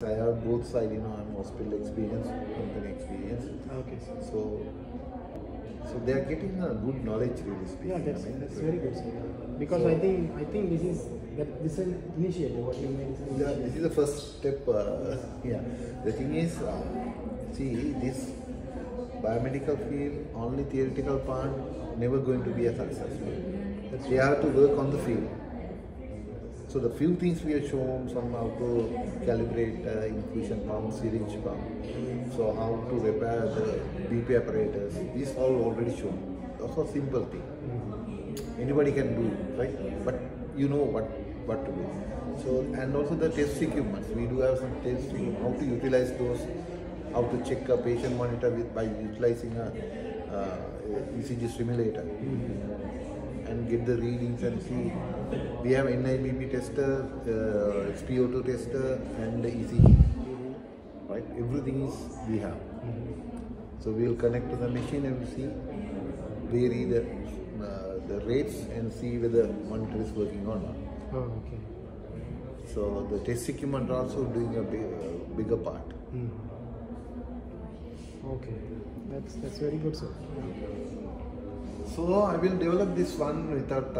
I have both sides, you know, I'm hospital experience, company experience. Okay, sir. So they are getting a good knowledge, really speaking. Yeah, that's very good, sir. Because so, I think this is an initiative. What you mean? Yeah, this is the first step. Yeah. The thing is, see, this biomedical field, only theoretical part, never going to be a success. We have to work on the field. So the few things we have shown, some how to calibrate infusion pump, syringe pump, so how to repair the BP apparatus, these all already shown. Also simple thing. Anybody can do it, right? But you know what to do. So, and also the test equipment. We do have some test equipment, how to utilize those, how to check a patient monitor by utilizing a ECG simulator. And get the readings and see. We have NIBP tester, Spo 2 tester, and ECG. Right, everything is we have. So we will connect to the machine and see, vary the rates and see whether monitor is working or not. Oh, okay. So the test equipment also doing a bigger part. Okay, that's very good, sir. So I will develop this one without